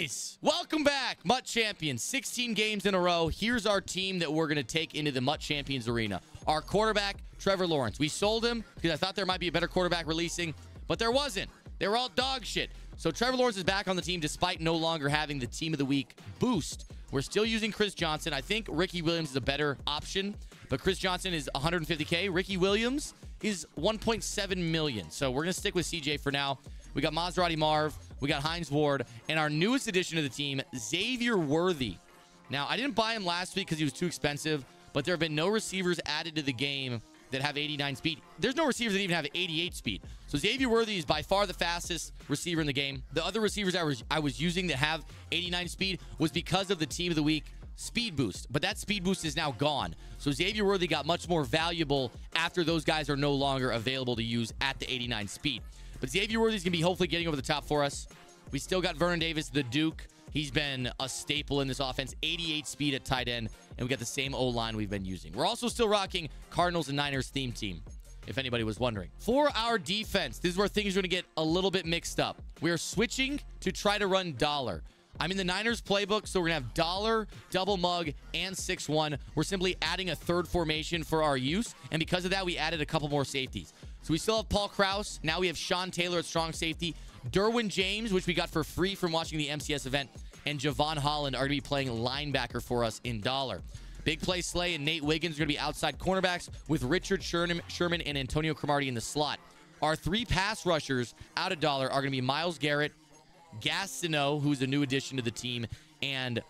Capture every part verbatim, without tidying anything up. Boys, welcome back. Mutt Champions, sixteen games in a row. Here's our team that we're going to take into the Mutt Champions Arena. Our quarterback, Trevor Lawrence. We sold him because I thought there might be a better quarterback releasing, but there wasn't. They were all dog shit. So Trevor Lawrence is back on the team despite no longer having the Team of the Week boost. We're still using Chris Johnson. I think Ricky Williams is a better option, but Chris Johnson is one hundred fifty K. Ricky Williams is one point seven million. So we're going to stick with C J for now. We got Maserati Marv. We got Hines Ward. And our newest addition to the team, Xavier Worthy. Now, I didn't buy him last week because he was too expensive, but there have been no receivers added to the game that have eighty-nine speed. There's no receivers that even have eighty-eight speed. So Xavier Worthy is by far the fastest receiver in the game. The other receivers I was, I was using that have eighty-nine speed was because of the Team of the Week speed boost, but that speed boost is now gone. So Xavier Worthy got much more valuable after those guys are no longer available to use at the eighty-nine speed. But Xavier Worthy's going to be hopefully getting over the top for us. We still got Vernon Davis, the Duke. He's been a staple in this offense. eighty-eight speed at tight end, and we got the same O-line we've been using. We're also still rocking Cardinals and Niners theme team, if anybody was wondering. For our defense, this is where things are going to get a little bit mixed up. We are switching to try to run dollar. I'm in the Niners playbook, so we're going to have dollar, double mug, and six one. We're simply adding a third formation for our use, and because of that, we added a couple more safeties. So we still have Paul Krause. Now we have Sean Taylor at strong safety. Derwin James, which we got for free from watching the M C S event, and Javon Holland are going to be playing linebacker for us in dollar. Big Play Slay and Nate Wiggins are going to be outside cornerbacks with Richard Sherman and Antonio Cromartie in the slot. Our three pass rushers out of dollar are going to be Myles Garrett, Gastineau, who's a new addition to the team, and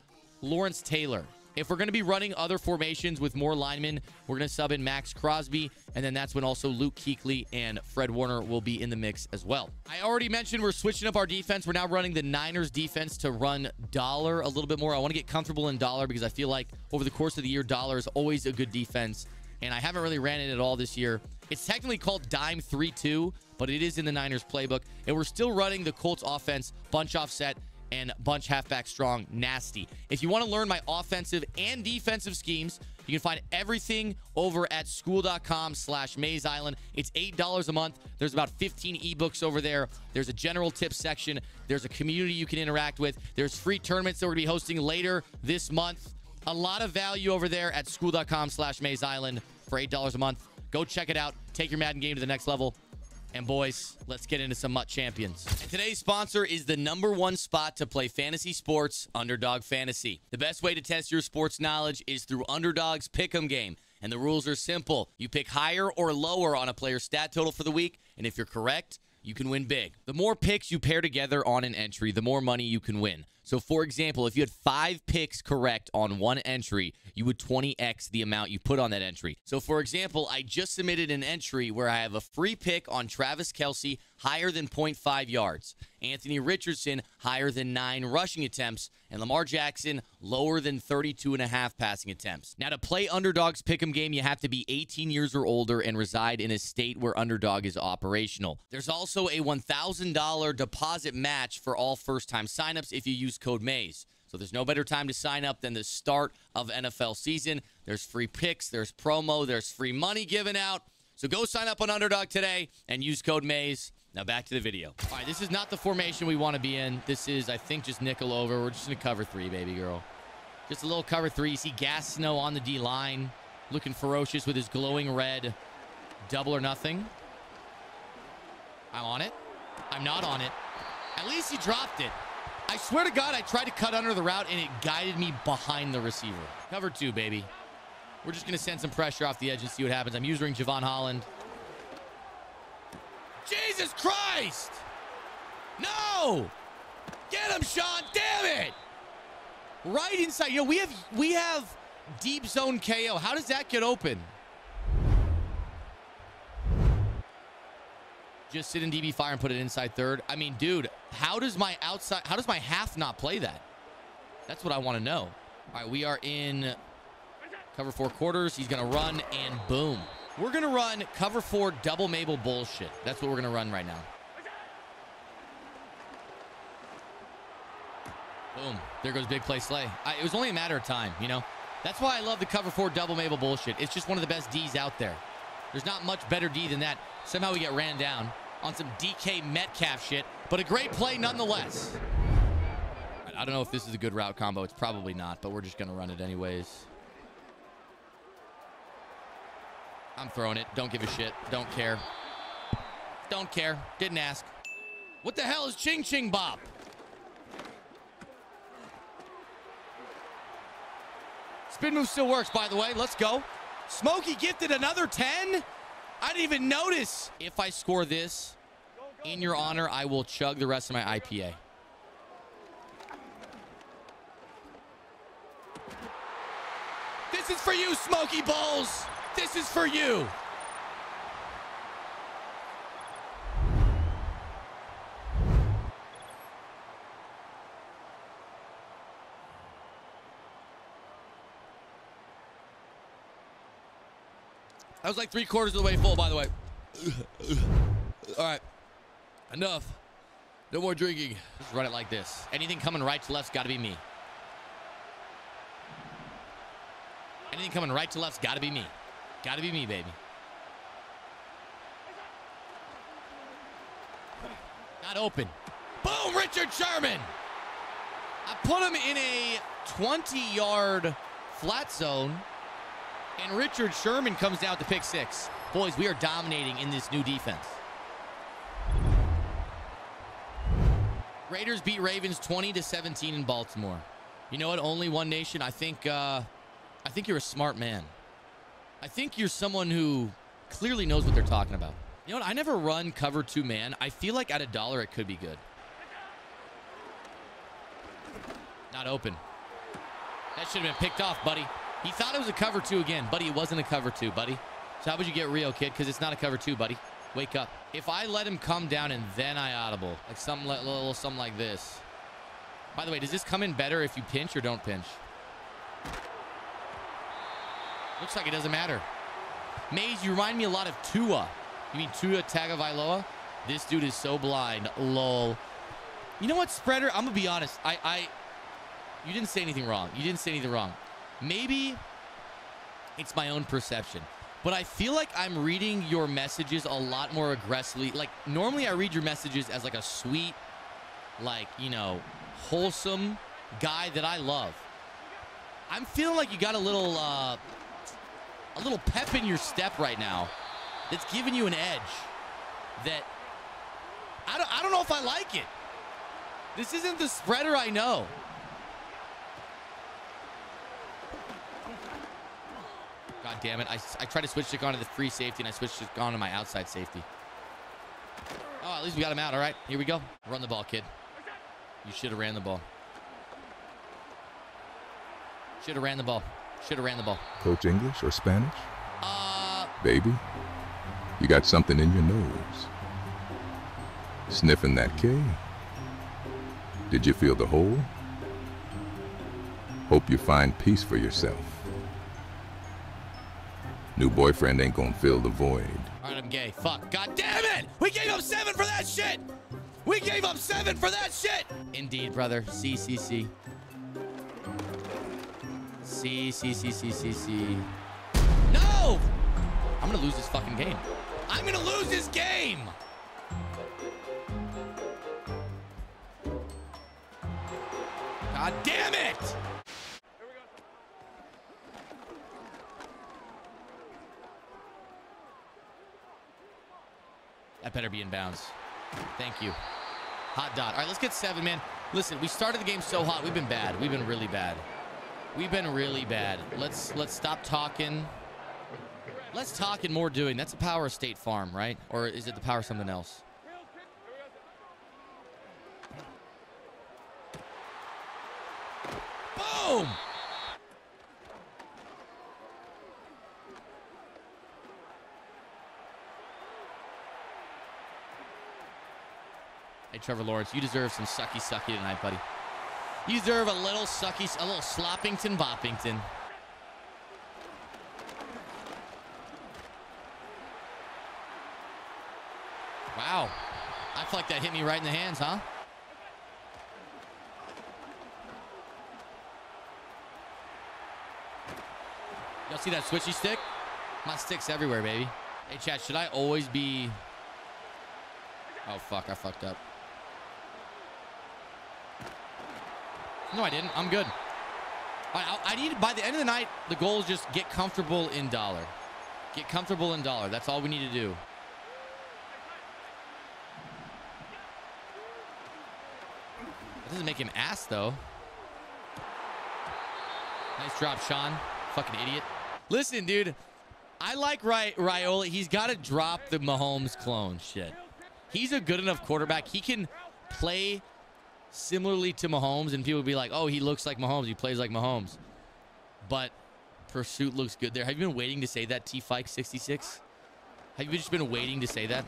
Lawrence Taylor. If we're going to be running other formations with more linemen, we're going to sub in Max Crosby, and then that's when also Luke Kuechly and Fred Warner will be in the mix as well. I already mentioned we're switching up our defense. We're now running the Niners defense to run dollar a little bit more. I want to get comfortable in dollar because I feel like over the course of the year, dollar is always a good defense, and I haven't really ran it at all this year. It's technically called dime three two, but it is in the Niners playbook, and we're still running the Colts offense, bunch offset, and bunch halfback strong nasty. If you want to learn my offensive and defensive schemes, you can find everything over at Skool.com slash Mayz Island. It's eight dollars a month. There's about fifteen ebooks over there. There's a general tip section. There's a community you can interact with. There's free tournaments that we're going to be hosting later this month. A lot of value over there at Skool.com slash Mayz Island for eight dollars a month. Go check it out. Take your Madden game to the next level. And boys, let's get into some Mutt Champions. And today's sponsor is the number one spot to play fantasy sports, Underdog Fantasy. The best way to test your sports knowledge is through Underdog's Pick'em game. And the rules are simple. You pick higher or lower on a player's stat total for the week, and if you're correct, you can win big. The more picks you pair together on an entry, the more money you can win. So, for example, if you had five picks correct on one entry, you would twenty X the amount you put on that entry. So, for example, I just submitted an entry where I have a free pick on Travis Kelce higher than point five yards, Anthony Richardson higher than nine rushing attempts, and Lamar Jackson lower than thirty-two and a half passing attempts. Now, to play Underdog's Pick'em game, you have to be eighteen years or older and reside in a state where Underdog is operational. There's also a one thousand dollar deposit match for all first-time signups if you use code Mayz. So there's no better time to sign up than the start of N F L season. There's free picks, there's promo, there's free money given out. So go sign up on Underdog today and use code Mayz. Now back to the video. All right, this is not the formation we want to be in. This is, I think, just nickel over. We're just going to cover three, baby girl. Just a little cover three. You see Gastineau on the D-line, looking ferocious with his glowing red. Double or nothing. I'm on it. I'm not on it. At least he dropped it. I swear to God, I tried to cut under the route, and it guided me behind the receiver. Cover two, baby. We're just going to send some pressure off the edge and see what happens. I'm using Javon Holland. Jesus Christ! No! Get him, Sean! Damn it! Right inside. You know, we have we have deep zone K O. How does that get open? Just sit in D B fire and put it inside third. I mean, dude, how does my outside, how does my half not play that? That's what I want to know. All right, we are in cover four quarters. He's going to run and boom. We're going to run cover four double Mabel bullshit. That's what we're going to run right now. Boom. There goes Big Play Slay. I, it was only a matter of time, you know? That's why I love the cover four double Mabel bullshit. It's just one of the best D's out there. There's not much better D than that. Somehow we get ran down on some D K Metcalf shit, but a great play nonetheless. I don't know if this is a good route combo. It's probably not, but we're just going to run it anyways. I'm throwing it. Don't give a shit. Don't care. Don't care. Didn't ask. What the hell is Ching Ching Bop? Spin move still works, by the way. Let's go. Smokey gifted another ten? I didn't even notice. If I score this, in your honor, I will chug the rest of my I P A. This is for you, Smokey Bowles. This is for you. I was like three quarters of the way full, by the way. All right, enough. No more drinking. Just run it like this. Anything coming right to left's got to be me. Anything coming right to left's got to be me. Got to be me, baby. Not open. Boom, Richard Sherman. I put him in a twenty-yard flat zone. And Richard Sherman comes down to pick six. Boys, we are dominating in this new defense. Raiders beat Ravens twenty to seventeen in Baltimore. You know what? Only One Nation. I think, uh, I think you're a smart man. I think you're someone who clearly knows what they're talking about. You know what? I never run cover two man. I feel like at a dollar it could be good. Not open. That should have been picked off, buddy. He thought it was a cover two again. Buddy, it wasn't a cover two, buddy. So how would you get real, kid? Because it's not a cover two, buddy. Wake up. If I let him come down and then I audible, like something, little, something like this. By the way, does this come in better if you pinch or don't pinch? Looks like it doesn't matter. Mayz, you remind me a lot of Tua. You mean Tua Tagovailoa? This dude is so blind. Lol. You know what, Spreader? I'm going to be honest. I, I, you didn't say anything wrong. You didn't say anything wrong. Maybe it's my own perception, but I feel like I'm reading your messages a lot more aggressively. Like, normally I read your messages as like a sweet, like, you know, wholesome guy that I love. I'm feeling like you got a little, uh, a little pep in your step right now that's giving you an edge that I don't, I don't know if I like it. This isn't the Spreader I know. God damn it. I, I tried to switch stick onto the free safety, and I switched stick onto my outside safety. Oh, at least we got him out. All right, here we go. Run the ball, kid. You should have ran the ball. Should have ran the ball. Should have ran the ball. Coach English or Spanish? Uh, Baby, you got something in your nose. Sniffing that K. Did you feel the hole? Hope you find peace for yourself. New boyfriend ain't gonna fill the void. All right, I'm gay. Fuck. God damn it! We gave up seven for that shit! We gave up seven for that shit! Indeed, brother. C, C, C. C, C, C, C, C, C. No! I'm gonna lose this fucking game. I'm gonna lose this game! God damn it! That better be in bounds. Thank you. Hot dot. All right, let's get seven, man. Listen, we started the game so hot. We've been bad. We've been really bad. We've been really bad. Let's let's stop talking. Let's talk and more doing. That's a power of State Farm, right? Or is it the power of something else? Boom! Hey, Trevor Lawrence, you deserve some sucky sucky tonight, buddy. You deserve a little sucky, a little sloppington boppington. Wow. I feel like that hit me right in the hands, huh? Y'all see that switchy stick? My stick's everywhere, baby. Hey, chat, should I always be... Oh, fuck, I fucked up. No, I didn't. I'm good. I, I, I need, by the end of the night, the goal is just get comfortable in dollar. Get comfortable in dollar. That's all we need to do. That doesn't make him ass, though. Nice drop, Sean. Fucking idiot. Listen, dude. I like Rai Raiola. He's got to drop the Mahomes clone shit. He's a good enough quarterback. He can play similarly to Mahomes, and people will be like, oh, he looks like Mahomes. He plays like Mahomes. But pursuit looks good there. Have you been waiting to say that, T Fike sixty-six? Have you just been waiting to say that?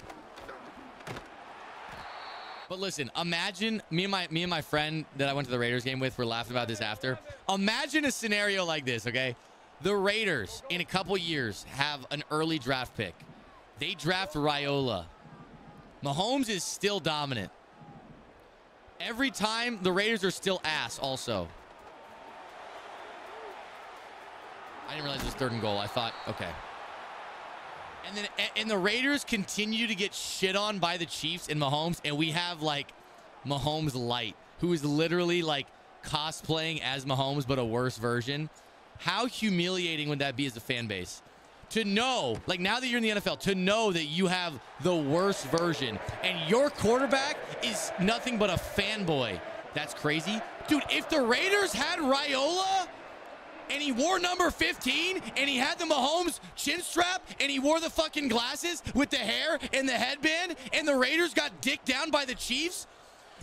But listen, imagine me and my me and my friend that I went to the Raiders game with, we're laughing about this after. Imagine a scenario like this, okay? The Raiders in a couple years have an early draft pick. They draft Raiola. Mahomes is still dominant. Every time the Raiders are still ass also. I didn't realize it was third and goal. I thought, okay. And then and the Raiders continue to get shit on by the Chiefs and Mahomes, and we have like Mahomes Light, who is literally like cosplaying as Mahomes but a worse version. How humiliating would that be as a fan base? To know, like now that you're in the N F L, to know that you have the worst version and your quarterback is nothing but a fanboy. That's crazy. Dude, if the Raiders had Raiola and he wore number fifteen and he had the Mahomes chin strap and he wore the fucking glasses with the hair and the headband and the Raiders got dicked down by the Chiefs,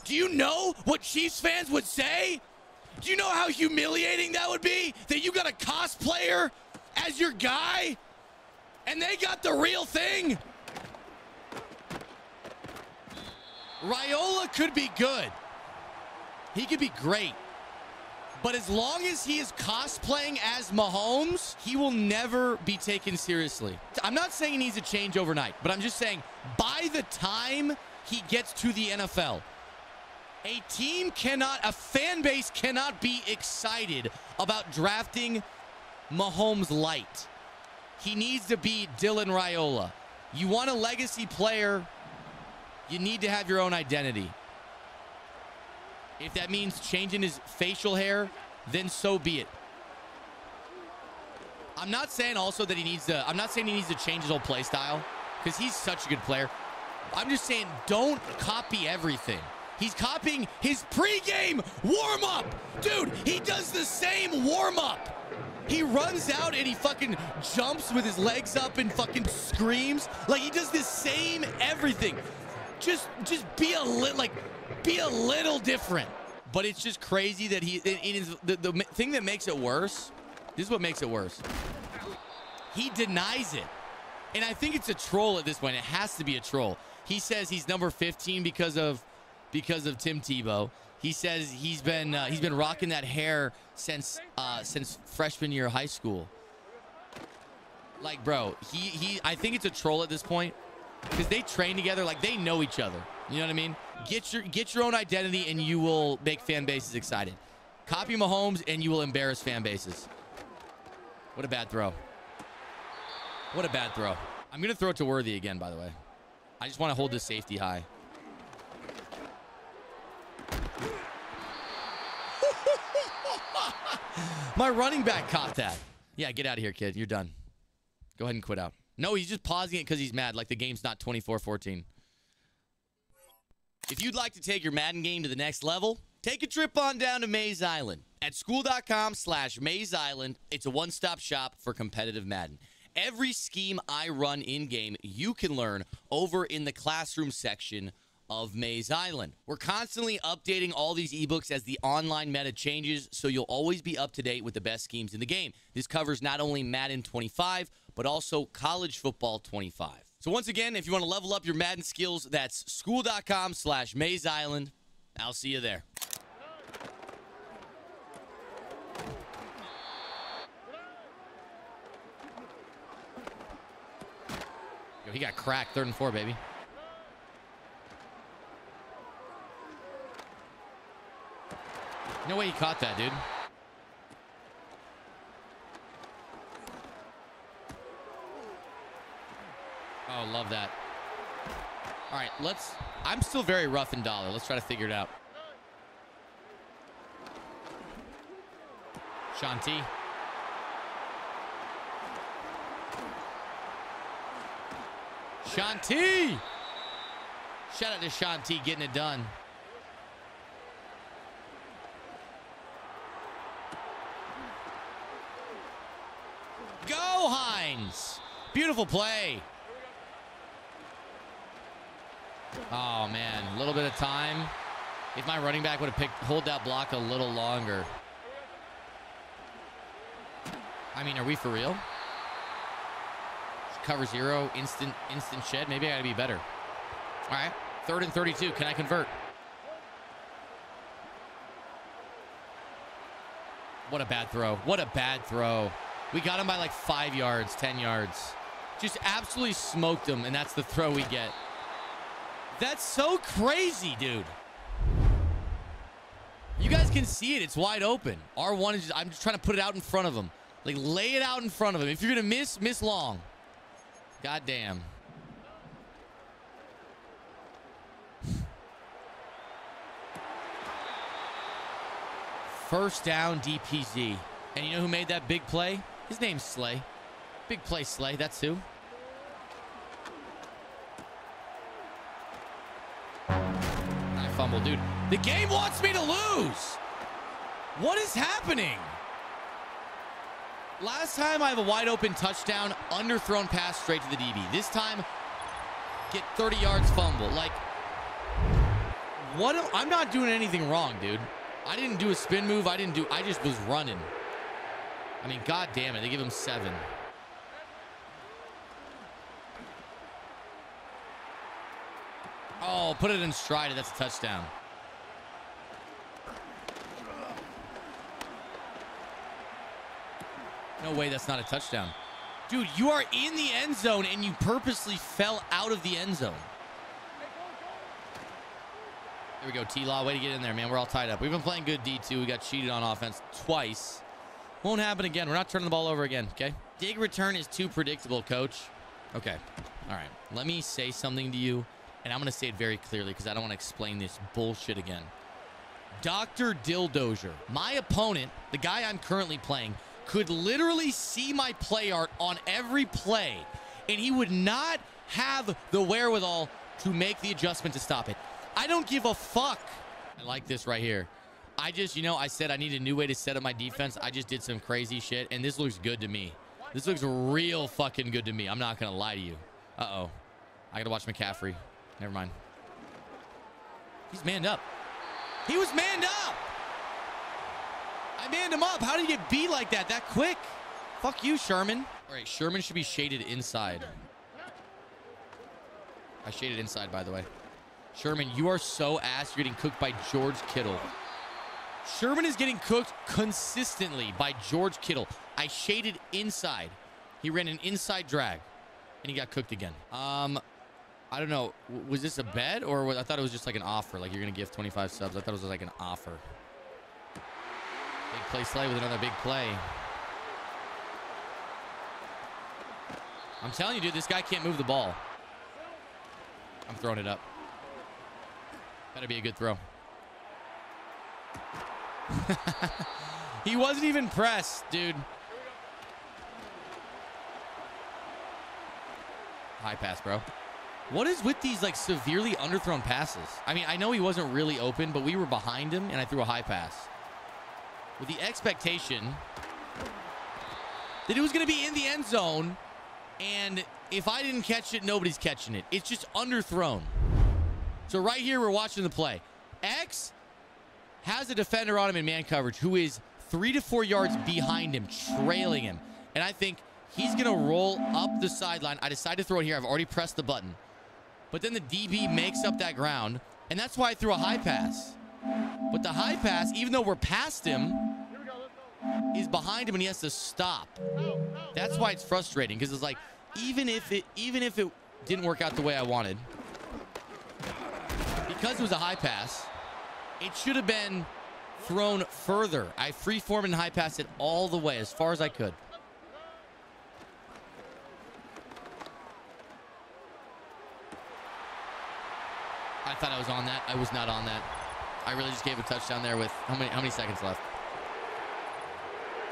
do you know what Chiefs fans would say? Do you know how humiliating that would be? That you got a cosplayer as your guy? And they got the real thing. Raiola could be good. He could be great. But as long as he is cosplaying as Mahomes, he will never be taken seriously. I'm not saying he needs a change overnight, but I'm just saying by the time he gets to the N F L, a team cannot, a fan base cannot be excited about drafting Mahomes Light. He needs to be Dylan Raiola. You want a legacy player, you need to have your own identity. If that means changing his facial hair, then so be it. I'm not saying also that he needs to, I'm not saying he needs to change his whole play style, because he's such a good player. I'm just saying don't copy everything. He's copying his pregame warm-up. Dude, he does the same warm-up. He runs out and he fucking jumps with his legs up and fucking screams. Like he does the same everything. Just just be a little like be a little different. But it's just crazy that he it, it is the, the thing that makes it worse. This is what makes it worse. He denies it. And I think it's a troll at this point. It has to be a troll. He says he's number fifteen because of because of Tim Tebow. He says he's been uh, he's been rocking that hair since uh, since freshman year of high school. Like, bro, he he. I think it's a troll at this point because they train together, like they know each other. You know what I mean? Get your get your own identity, and you will make fan bases excited. Copy Mahomes, and you will embarrass fan bases. What a bad throw! What a bad throw! I'm gonna throw it to Worthy again, by the way. I just want to hold this safety high. My running back caught that. Yeah, get out of here, kid. You're done. Go ahead and quit out. No, he's just pausing it because he's mad. Like the game's not twenty-four fourteen. If you'd like to take your Madden game to the next level, take a trip on down to Mayz Island. At Skool.com slash Mayz Island, it's a one-stop shop for competitive Madden. Every scheme I run in-game, you can learn over in the classroom section of Mayz Island. We're constantly updating all these ebooks as the online meta changes, so you'll always be up to date with the best schemes in the game. This covers not only Madden twenty-five, but also college football twenty-five. So once again, if you want to level up your Madden skills, that's Skool.com slash Mayz Island. I'll see you there. Yo, he got cracked. Third and four, baby. No way he caught that, dude. Oh, love that. All right, let's... I'm still very rough in dollar. Let's try to figure it out. Sean T. Sean T. Shout out to Sean T getting it done. Go, Hines. Beautiful play. Oh, man. A little bit of time. If my running back would have picked, hold that block a little longer. I mean, are we for real? Cover zero, instant, instant shed. Maybe I gotta be better. All right, third and thirty-two. Can I convert? What a bad throw. What a bad throw. We got him by like five yards, ten yards. Just absolutely smoked him, and that's the throw we get. That's so crazy, dude. You guys can see it. It's wide open. R one is just, I'm just trying to put it out in front of him. Like, lay it out in front of him. If you're gonna miss, miss long. God damn. First down, D P Z. And you know who made that big play? His name's Slay. Big Play Slay, that's who. I fumbled, dude. The game wants me to lose. What is happening? Last time I have a wide open touchdown, underthrown pass straight to the D B. This time, get thirty yards fumble. Like, what? Am, I'm not doing anything wrong, dude. I didn't do a spin move. I didn't do, I just was running. I mean, God damn it. They give him seven. Oh, put it in stride. That's a touchdown. No way, that's not a touchdown. Dude, you are in the end zone and you purposely fell out of the end zone. There we go, T-Law, way to get in there, man. We're all tied up. We've been playing good D two. We got cheated on offense twice. Won't happen again. We're not turning the ball over again, okay? Dig return is too predictable, coach. Okay, all right. Let me say something to you, and I'm going to say it very clearly because I don't want to explain this bullshit again. Doctor Dildozier, my opponent, the guy I'm currently playing, could literally see my play art on every play, and he would not have the wherewithal to make the adjustment to stop it. I don't give a fuck. I like this right here. I just, you know, I said I need a new way to set up my defense. I just did some crazy shit, and this looks good to me. This looks real fucking good to me. I'm not gonna lie to you. Uh-oh. I gotta watch McCaffrey. Never mind. He's manned up. He was manned up! I manned him up. How did he get beat like that, that quick? Fuck you, Sherman. All right, Sherman should be shaded inside. I shaded inside, by the way. Sherman, you are so ass. You're getting cooked by George Kittle. Sherman is getting cooked consistently by George Kittle. I shaded inside. He ran an inside drag, and he got cooked again. Um, I don't know. Was this a bet, or was, I thought it was just like an offer, like you're going to give twenty-five subs. I thought it was like an offer. Big Play Slay with another big play. I'm telling you, dude, this guy can't move the ball. I'm throwing it up. Better be a good throw. He wasn't even pressed, dude. High pass, bro. What is with these, like, severely underthrown passes? I mean, I know he wasn't really open, but we were behind him, and I threw a high pass with the expectation that it was going to be in the end zone, and if I didn't catch it, nobody's catching it. It's just underthrown. So right here, we're watching the play. X has a defender on him in man coverage who is three to four yards behind him, trailing him. And I think he's going to roll up the sideline. I decided to throw it here. I've already pressed the button. But then the D B makes up that ground, and that's why I threw a high pass. But the high pass, even though we're past him, is behind him and he has to stop. That's why it's frustrating, because it's like, even if it even if it didn't work out the way I wanted, because it was a high pass, it should have been thrown further. I freeformed and high passed it all the way as far as I could. I thought I was on that. I was not on that. I really just gave a touchdown there with how many how many seconds left?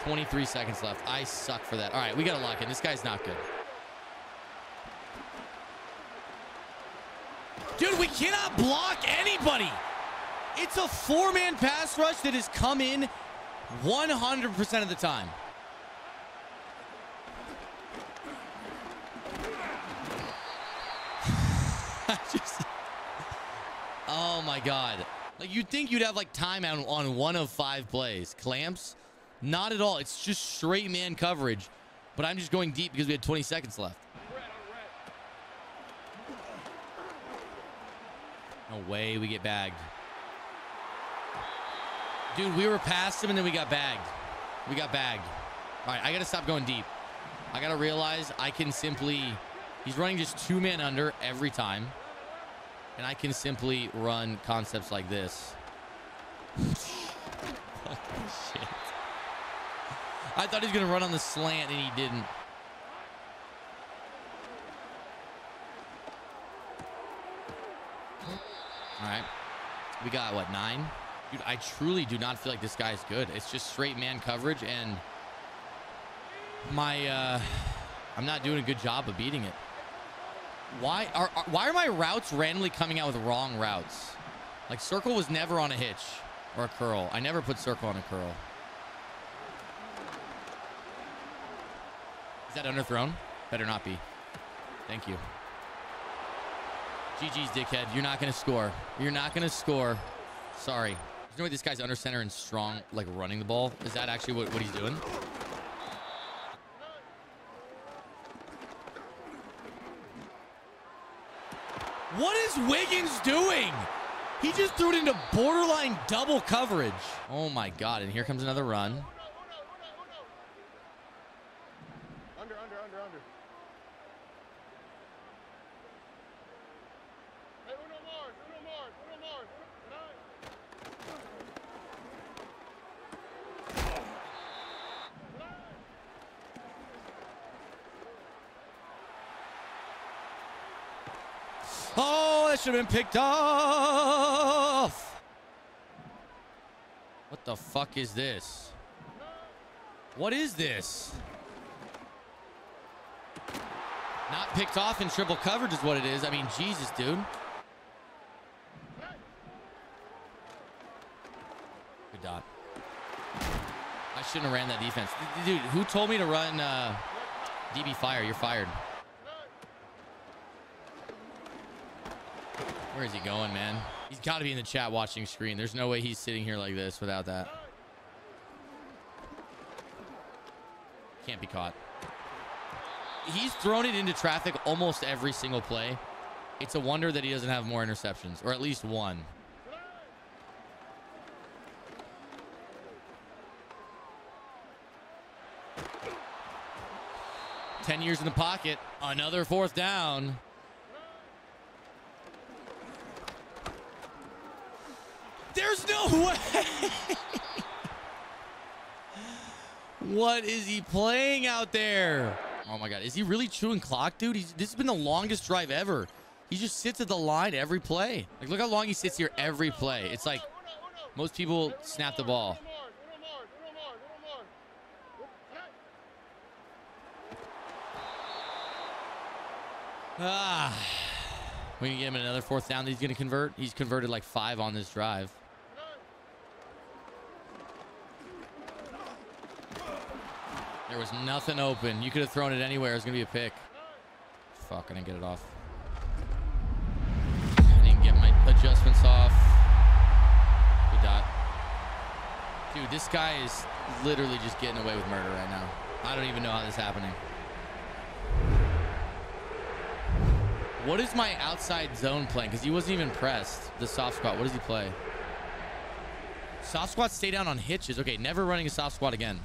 twenty-three seconds left. I suck for that. All right, we got to lock in. This guy's not good. Dude, we cannot block anybody. It's a four-man pass rush that has come in one hundred percent of the time. I just, oh my God. Like, you'd think you'd have like time on, on one of five plays. Clamps? Not at all. It's just straight man coverage. But I'm just going deep because we had twenty seconds left. No way we get bagged. Dude, we were past him and then we got bagged. We got bagged. All right, I got to stop going deep. I got to realize I can simply... He's running just two men under every time. And I can simply run concepts like this. Shit. I thought he was going to run on the slant and he didn't. All right. We got, what, nine? Dude, I truly do not feel like this guy's good. It's just straight man coverage, and my uh, I'm not doing a good job of beating it. Why are, are why are my routes randomly coming out with wrong routes? Like, circle was never on a hitch or a curl. I never put circle on a curl. Is that underthrown? Better not be. Thank you. G G's, dickhead. You're not gonna score. You're not gonna score. Sorry. You know, this guy's under center and strong, like running the ball. Is that actually what, what he's doing? What is Wiggins doing? He just threw it into borderline double coverage. Oh my God. And here comes another run. Under, under, under, under. Hey, uno more, uno more, uno more. Oh, that should have been picked off. What the fuck is this? What is this? Not picked off in triple coverage is what it is. I mean, Jesus, dude. Good dot. I shouldn't have ran that defense. Dude, who told me to run uh, D B fire? You're fired. Where is he going, man? He's got to be in the chat watching screen. There's no way he's sitting here like this without that. Can't be caught. He's thrown it into traffic almost every single play. It's a wonder that he doesn't have more interceptions, or at least one. ten years in the pocket. Another fourth down. There's no way. What is he playing out there? Oh my God. Is he really chewing clock, dude? He's, this has been the longest drive ever. He just sits at the line every play. Like, look how long he sits here every play. It's like most people snap the ball. Ah, we can get him another fourth down that he's going to convert. He's converted like five on this drive. There was nothing open. You could have thrown it anywhere. It was going to be a pick. Fuck, I didn't get it off. I didn't get my adjustments off. Good dot. Dude, this guy is literally just getting away with murder right now. I don't even know how this is happening. What is my outside zone playing? Because he wasn't even pressed. The soft squat. What does he play? Soft squat, stay down on hitches. Okay, never running a soft squat again.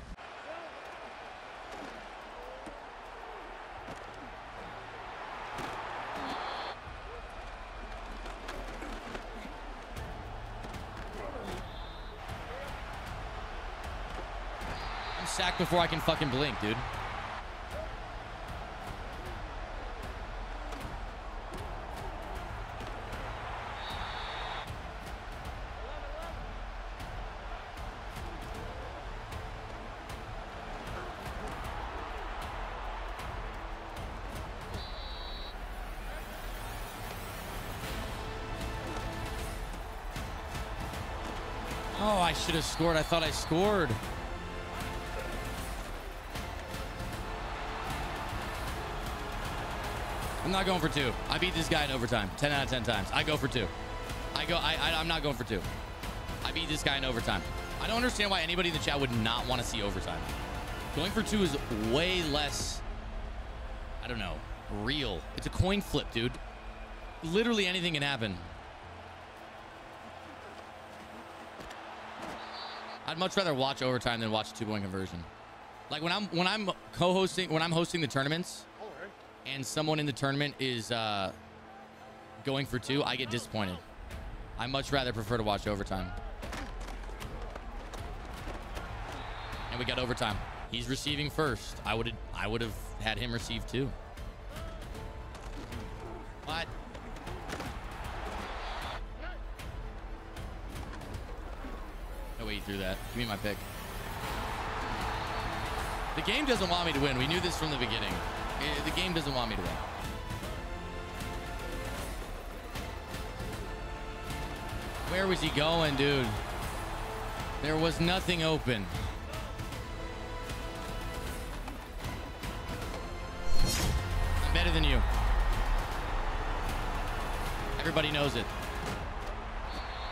I'm sacked before I can fucking blink, dude. Oh, I should have scored. I thought I scored. I'm not going for two. I beat this guy in overtime ten out of ten times. I go for two. I go. I, I, I'm not going for two. I beat this guy in overtime. I don't understand why anybody in the chat would not want to see overtime. Going for two is way less, I don't know, real. It's a coin flip, dude. Literally anything can happen. I'd much rather watch overtime than watch a two-point conversion. Like when I'm when I'm co-hosting, when I'm hosting the tournaments, and someone in the tournament is uh, going for two, I get disappointed. I much rather prefer to watch overtime. And we got overtime. He's receiving first. I would I would have had him receive two. What? No way you threw that. Give me my pick. The game doesn't want me to win. We knew this from the beginning. The game doesn't want me to win. Where was he going, dude? There was nothing open. I'm better than you. Everybody knows it.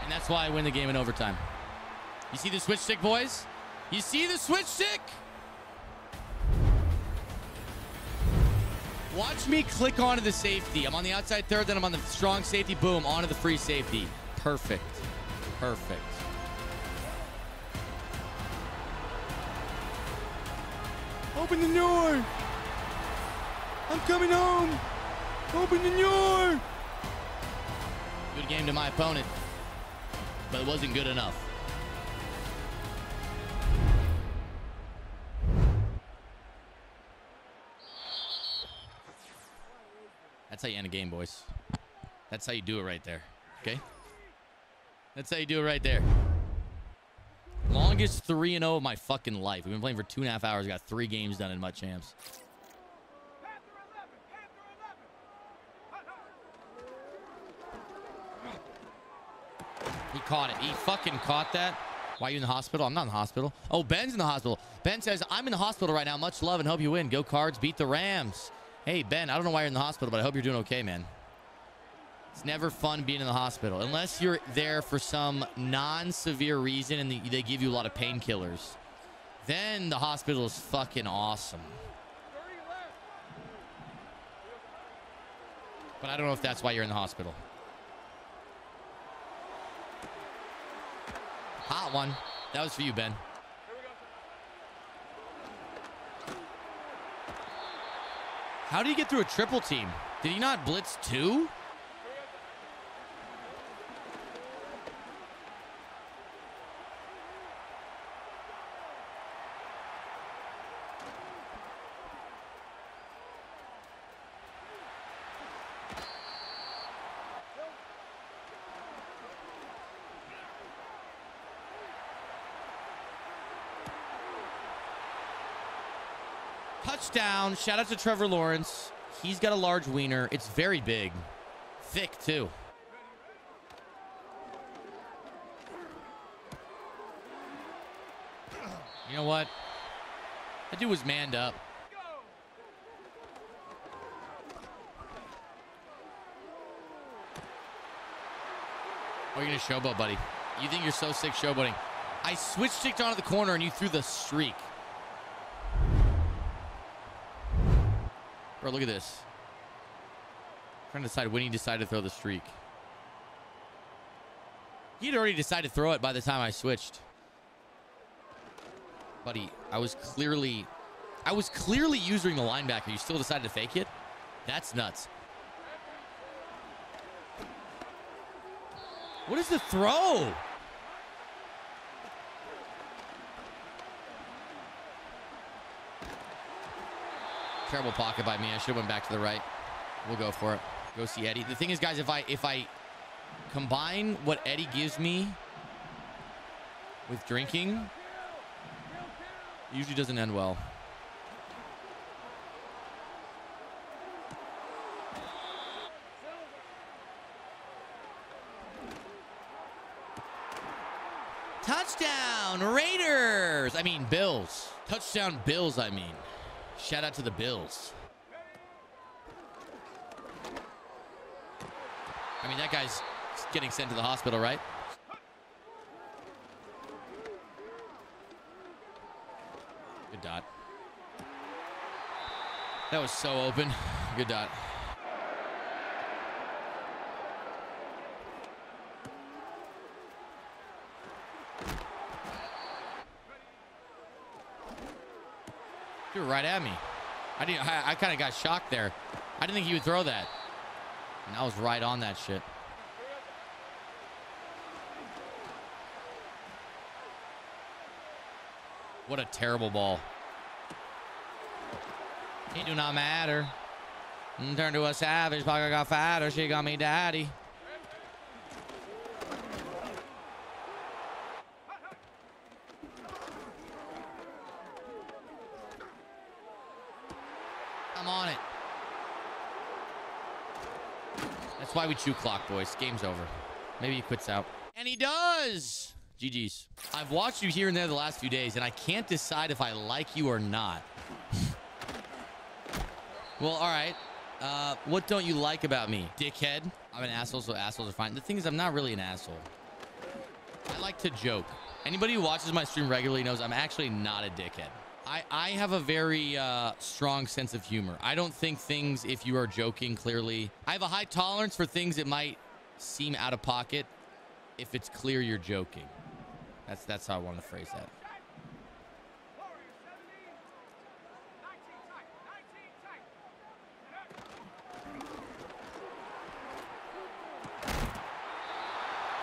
And that's why I win the game in overtime. You see the switch stick, boys? You see the switch stick? Watch me click onto the safety. I'm on the outside third, then I'm on the strong safety. Boom, onto the free safety. Perfect. Perfect. Open the door. I'm coming home. Open the door. Good game to my opponent, but it wasn't good enough. That's how you end a game, boys. That's how you do it right there. Okay? That's how you do it right there. Longest three and oh of my fucking life. We've been playing for two and a half hours. Got three games done in Mud Champs. He caught it. He fucking caught that. Why are you in the hospital? I'm not in the hospital. Oh, Ben's in the hospital. Ben says, I'm in the hospital right now. Much love and hope you win. Go Cards, beat the Rams. Hey, Ben, I don't know why you're in the hospital, but I hope you're doing okay, man. It's never fun being in the hospital unless you're there for some non-severe reason and the, they give you a lot of painkillers. Then the hospital is fucking awesome. But I don't know if that's why you're in the hospital. Hot one. That was for you, Ben. How do you get through a triple team? Did he not blitz two? Touchdown. Shout out to Trevor Lawrence. He's got a large wiener. It's very big. Thick, too. You know what? That dude was manned up. Oh, you're going to showboat, buddy. You think you're so sick showboating. I switch sticked onto the corner, and you threw the streak. Bro, look at this. I'm trying to decide when he decided to throw the streak. He'd already decided to throw it by the time I switched. Buddy, I was clearly... I was clearly using the linebacker. You still decided to fake it? That's nuts. What is the throw? Terrible pocket by me. I should have went back to the right. We'll go for it. Go see Eddie. The thing is, guys, if I if I combine what Eddie gives me with drinking, it usually doesn't end well. touchdown Raiders. I mean, Bills. Touchdown Bills, I mean. Shout out to the Bills. I mean, that guy's getting sent to the hospital, right? Good dot. That was so open. Good dot. You're right at me. I didn't. I, I kind of got shocked there. I didn't think he would throw that. And I was right on that shit. What a terrible ball. It do not matter. Turn to a savage. Pocket got fatter. She got me daddy. I'm on it. That's why we chew clock, boys. Game's over. Maybe he quits out. And he does. G G's. I've watched you here and there the last few days, and I can't decide if I like you or not. Well, all right. Uh, what don't you like about me, dickhead? I'm an asshole, so assholes are fine. The thing is, I'm not really an asshole. I like to joke. Anybody who watches my stream regularly knows I'm actually not a dickhead. I, I have a very uh, strong sense of humor. I don't think things, if you are joking, clearly. I have a high tolerance for things that might seem out of pocket if it's clear you're joking. That's, that's how I want to phrase that.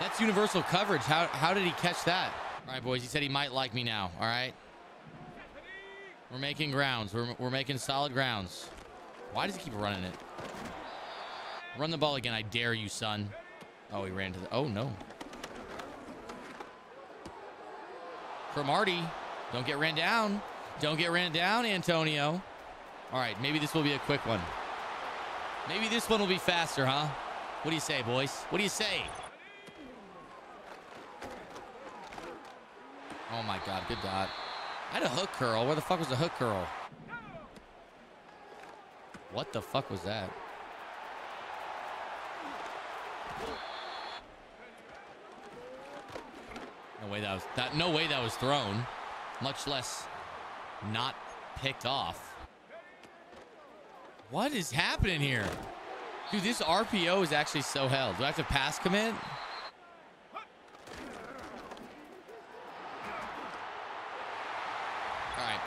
That's universal coverage. How, how did he catch that? All right, boys. He said he might like me now. All right. We're making grounds. We're, we're making solid grounds. Why does he keep running it? Run the ball again. I dare you, son. Oh, he ran to the... Oh, no. Cromartie. Don't get ran down. Don't get ran down, Antonio. All right. Maybe this will be a quick one. Maybe this one will be faster, huh? What do you say, boys? What do you say? Oh, my God. Good dot. I had a hook curl. Where the fuck was the hook curl? What the fuck was that? No way that was that. No way that was thrown, much less not picked off. What is happening here, dude? This R P O is actually so held. Do I have to pass commit?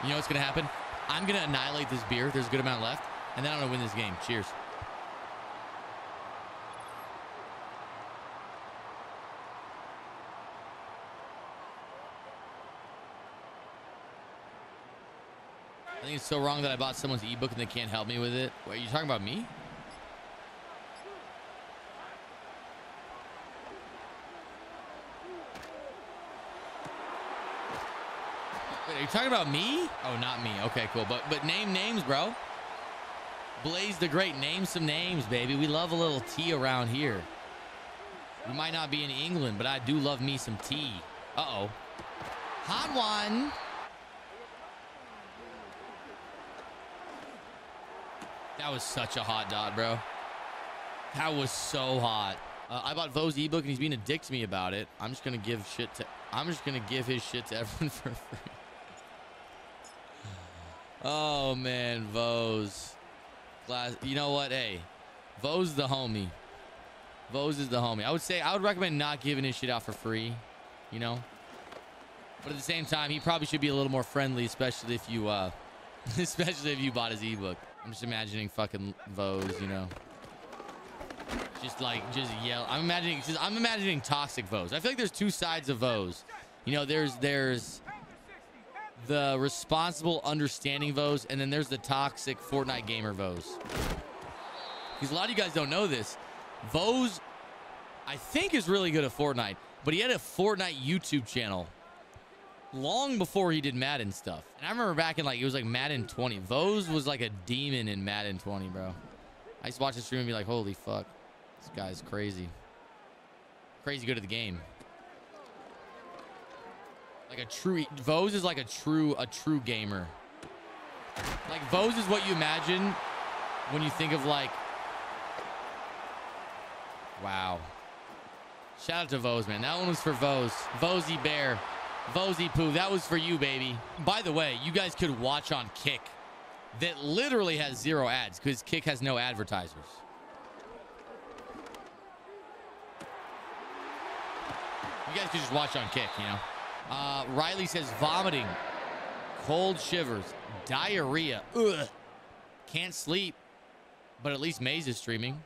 You know what's going to happen? I'm going to annihilate this beer. There's a good amount left. And then I'm going to win this game. Cheers. I think it's so wrong that I bought someone's ebook and they can't help me with it. Wait, are you talking about me? Are you talking about me? Oh, not me. Okay, cool. But but name names, bro. Blaze the Great. Name some names, baby. We love a little tea around here. We might not be in England, but I do love me some tea. Uh-oh. Hot one. That was such a hot dot, bro. That was so hot. Uh, I bought Vo's ebook, and he's being a dick to me about it. I'm just going to give shit to... I'm just going to give his shit to everyone for free. Oh, man, Vo's. Glass. You know what? Hey, Vo's the homie. Vo's is the homie. I would say I would recommend not giving his shit out for free, you know. But at the same time, he probably should be a little more friendly, especially if you, uh, especially if you bought his ebook. I'm just imagining fucking Vo's, you know. Just like, just yell. I'm imagining, just, I'm imagining toxic Vo's. I feel like there's two sides of Vo's. You know, there's, there's. the responsible understanding Vo's, and then there's the toxic Fortnite gamer Vo's. Because a lot of you guys don't know this. Vo's, I think, is really good at Fortnite, but he had a Fortnite YouTube channel long before he did Madden stuff. And I remember back in, like, it was like Madden twenty. Vo's was like a demon in Madden twenty, bro. I used to watch the stream and be like, holy fuck, this guy's crazy. Crazy good at the game. Like a true, Vose is like a true, a true gamer. Like Vose is what you imagine when you think of like, wow. Shout out to Vose, man. That one was for Vose. Vosey Bear. Vosey Poo. That was for you, baby. By the way, you guys could watch on Kick. That literally has zero ads because Kick has no advertisers. You guys could just watch on Kick, you know. Uh, Riley says vomiting, cold shivers, diarrhea. Ugh. Can't sleep, but at least Mayz is streaming.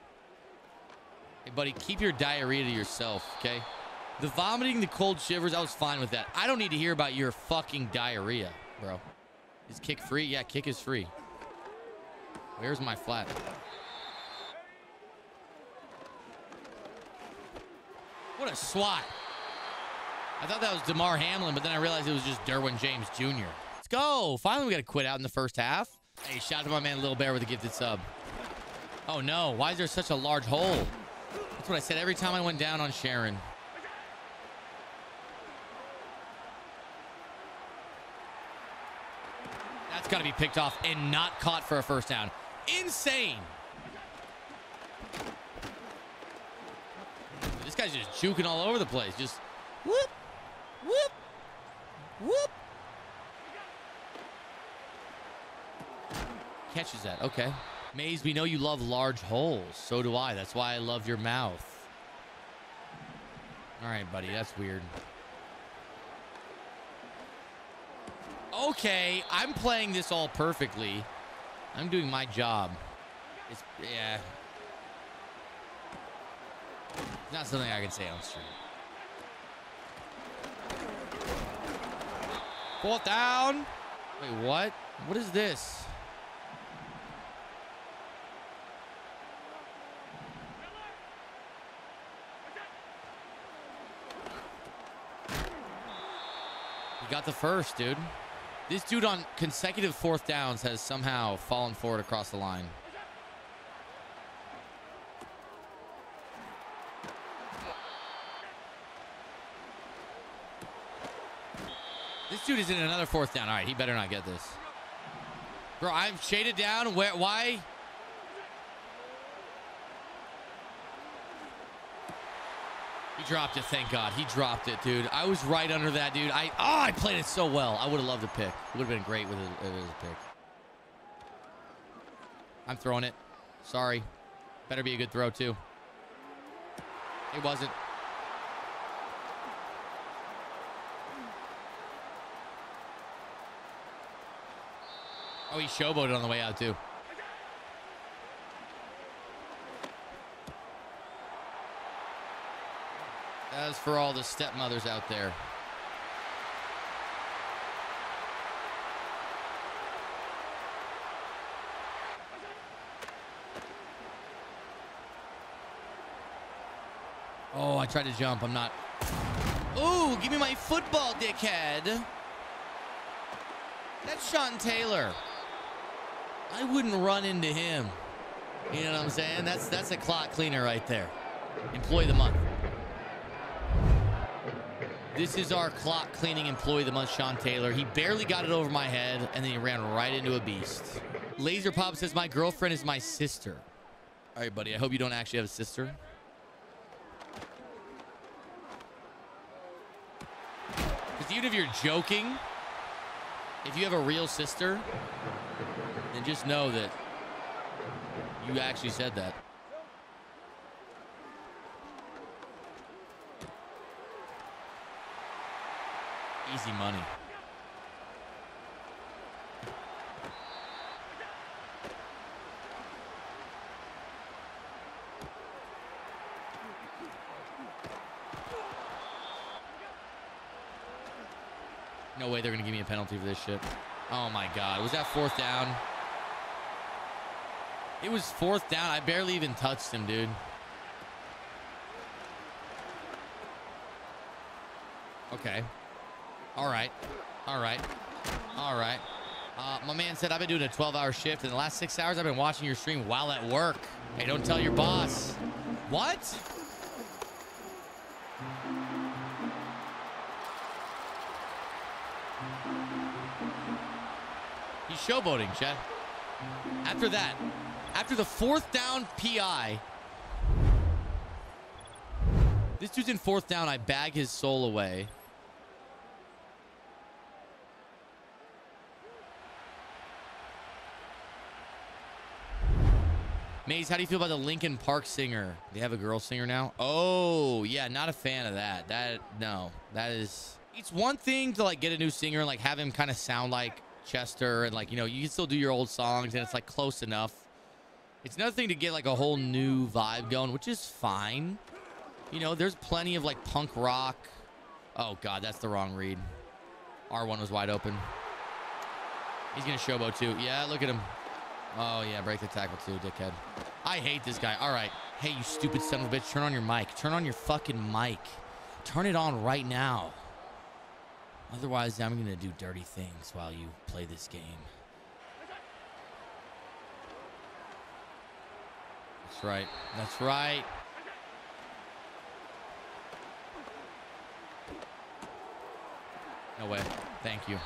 Hey, buddy, keep your diarrhea to yourself, okay? The vomiting, the cold shivers, I was fine with that. I don't need to hear about your fucking diarrhea, bro. Is Kick free? Yeah, Kick is free. Where's my flat? What a swat. I thought that was DeMar Hamlin, but then I realized it was just Derwin James Junior Let's go. Finally, we got to quit out in the first half. Hey, shout out to my man Lil Bear with a gifted sub. Oh, no. Why is there such a large hole? That's what I said every time I went down on Sharon. That's got to be picked off and not caught for a first down. Insane. This guy's just juking all over the place. Just whoop, whoop, whoop. Catches that. Okay. Mayz, we know you love large holes. So do I. That's why I love your mouth. All right, buddy. That's weird. Okay, I'm playing this all perfectly. I'm doing my job. It's, yeah. It's not something I can say on stream. Fourth down. Wait, what? What is this? We got the first, dude. This dude on consecutive fourth downs has somehow fallen forward across the line. This dude is in another fourth down. All right, he better not get this. Bro, I'm shaded down. Where? Why? He dropped it, thank God. He dropped it, dude. I was right under that, dude. I oh, I played it so well. I would have loved a pick. It would have been great with a, with a pick. I'm throwing it. Sorry. Better be a good throw, too. It wasn't. Oh, he showboated on the way out, too. As for all the stepmothers out there. Oh, I tried to jump. I'm not. Ooh, give me my football, dickhead. That's Sean Taylor. I wouldn't run into him. You know what I'm saying? That's that's a clock cleaner right there. Employee of the month. This is our clock cleaning employee of the month, Sean Taylor. He barely got it over my head, and then he ran right into a beast. Laser Pop says, my girlfriend is my sister. All right, buddy, I hope you don't actually have a sister. Because even if you're joking, if you have a real sister, then just know that you actually said that. Easy money. No way they're gonna give me a penalty for this shit. Oh my God. Was that fourth down? It was fourth down. I barely even touched him, dude. Okay. All right. All right. All right. Uh, my man said, I've been doing a twelve hour shift. In the last six hours, I've been watching your stream while at work. Hey, don't tell your boss. What? He's showboating, Chet. After that, after the fourth down P I, this dude's in fourth down. I bag his soul away. Mayz, how do you feel about the Linkin Park singer? They have a girl singer now? Oh, yeah, not a fan of that. That, no, that is... It's one thing to, like, get a new singer and, like, have him kind of sound like Chester and, like, you know, you can still do your old songs and it's, like, close enough. It's another thing to get, like, a whole new vibe going, which is fine. You know, there's plenty of, like, punk rock. Oh, God, that's the wrong read. R one was wide open. He's going to showboat, too. Yeah, look at him. Oh, yeah, break the tackle too, dickhead. I hate this guy. All right. Hey, you stupid son of a bitch. Turn on your mic. Turn on your fucking mic. Turn it on right now. Otherwise, I'm going to do dirty things while you play this game. That's right. That's right. No way. Thank you.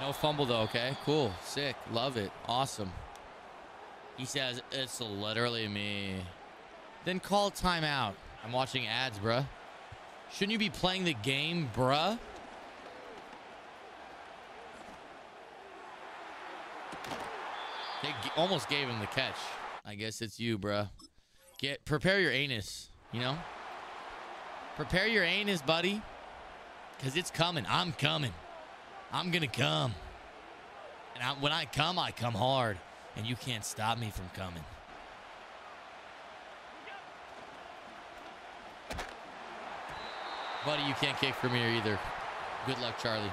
No fumble though. Okay, cool, sick, love it, awesome. He says it's literally me. Then call timeout. I'm watching ads, bruh. Shouldn't you be playing the game, bruh? They almost gave him the catch. I guess it's you, bruh. Get prepare your anus, you know. Prepare your anus, buddy, because it's coming. I'm coming. I'm gonna come, and I, when I come, I come hard, and you can't stop me from coming. Buddy, you can't kick from here either. Good luck, Charlie.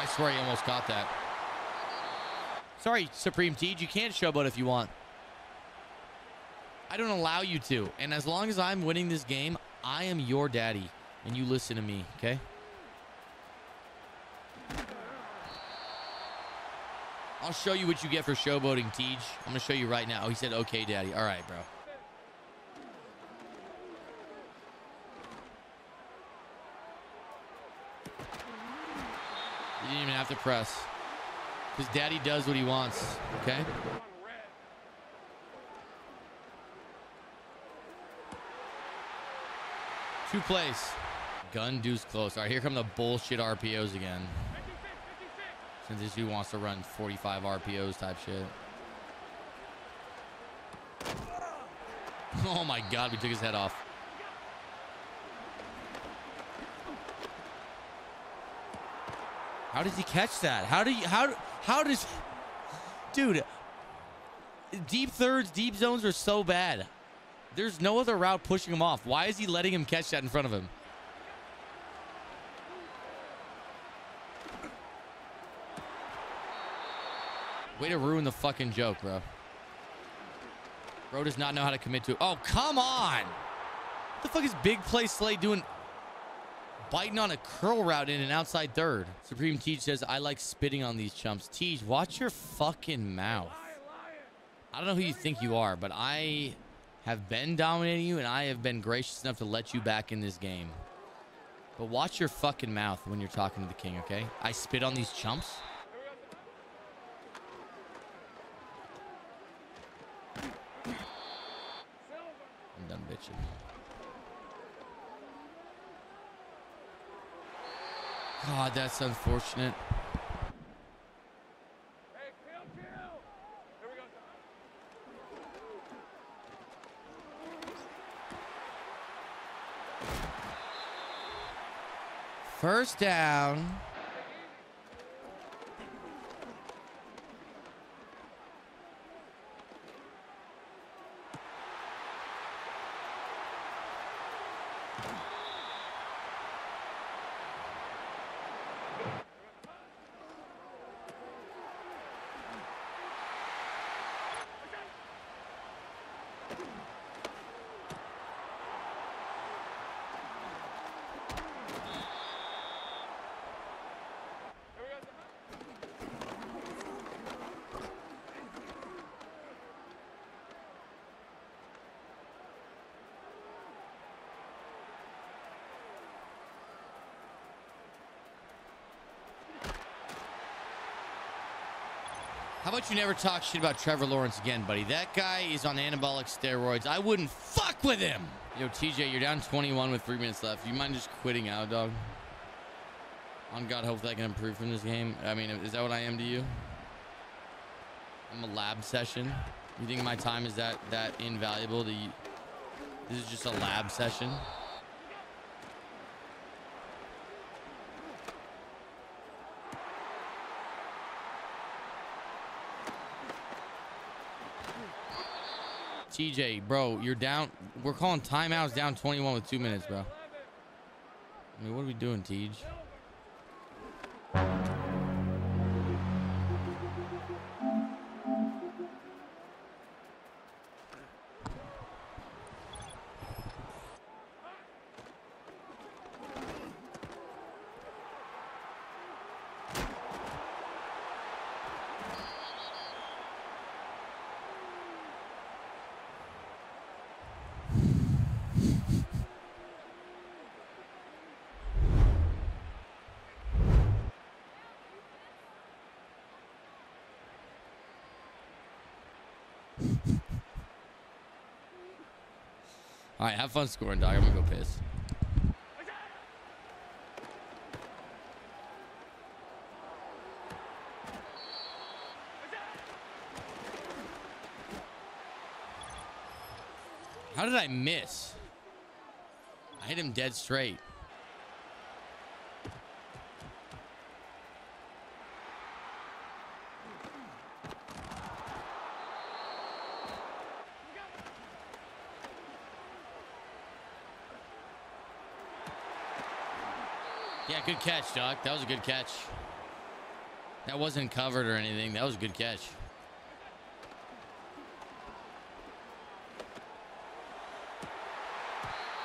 I swear he almost caught that. Sorry, Supreme Teej, you can't showboat if you want. I don't allow you to, and as long as I'm winning this game, I am your daddy and you listen to me, okay? I'll show you what you get for showboating, Teej. I'm gonna show you right now. Oh, he said okay, daddy. All right, bro. You didn't even have to press because daddy does what he wants, okay? Two plays. Gun deuce close. All right, here come the bullshit R P Os again. Since this dude wants to run forty-five R P Os type shit. Oh my God, we took his head off. How does he catch that? How do you, how, how does, dude, deep thirds, deep zones are so bad. There's no other route pushing him off. Why is he letting him catch that in front of him? Way to ruin the fucking joke, bro. Bro does not know how to commit to it. Oh, come on. What the fuck is Big Play Slay doing? Biting on a curl route in an outside third. Supreme Teej says, I like spitting on these chumps. Teej, watch your fucking mouth. I don't know who you think you are, but I... have been dominating you, and I have been gracious enough to let you back in this game. But watch your fucking mouth when you're talking to the king, okay? I spit on these chumps. I'm done bitching. God, that's unfortunate. First down. How about you never talk shit about Trevor Lawrence again, buddy? That guy is on anabolic steroids. I wouldn't fuck with him. Yo, T J, you're down twenty-one with three minutes left. You mind just quitting out, dog? On God, hopefully I can improve from this game. I mean, is that what I am to you? I'm a lab session. You think my time is that that invaluable to you? This is just a lab session. T J, bro, you're down. We're calling timeouts down twenty-one with two minutes, bro. I mean, what are we doing, Tej? All right, have fun scoring, dog. I'm gonna go piss. How did I miss? I hit him dead straight. Good catch, Doc. That was a good catch. That wasn't covered or anything. That was a good catch.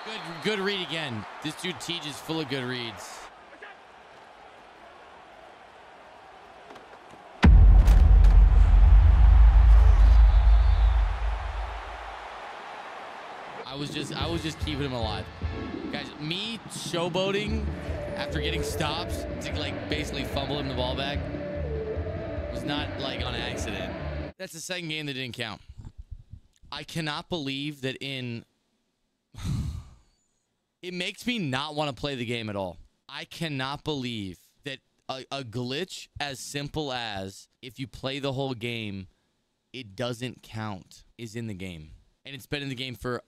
Good, good read again. This dude Tej is full of good reads. I was just, I was just keeping him alive, guys. Me showboating after getting stops to like basically fumble him the ball back was not like on accident. That's the second game that didn't count. I cannot believe that in it makes me not want to play the game at all. I cannot believe that a, a glitch as simple as if you play the whole game, it doesn't count is in the game. And it's been in the game for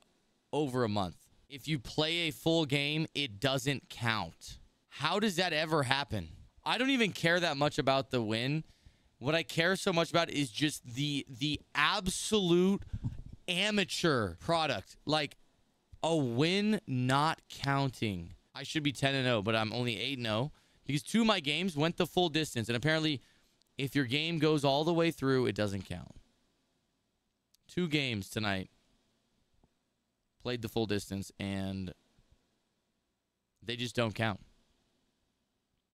over a month. If you play a full game, it doesn't count. How does that ever happen? I don't even care that much about the win. What I care so much about is just the the absolute amateur product. Like a win not counting. I should be ten and oh, but I'm only eight and oh because two of my games went the full distance. And apparently, if your game goes all the way through, it doesn't count. Two games tonight played the full distance, and they just don't count.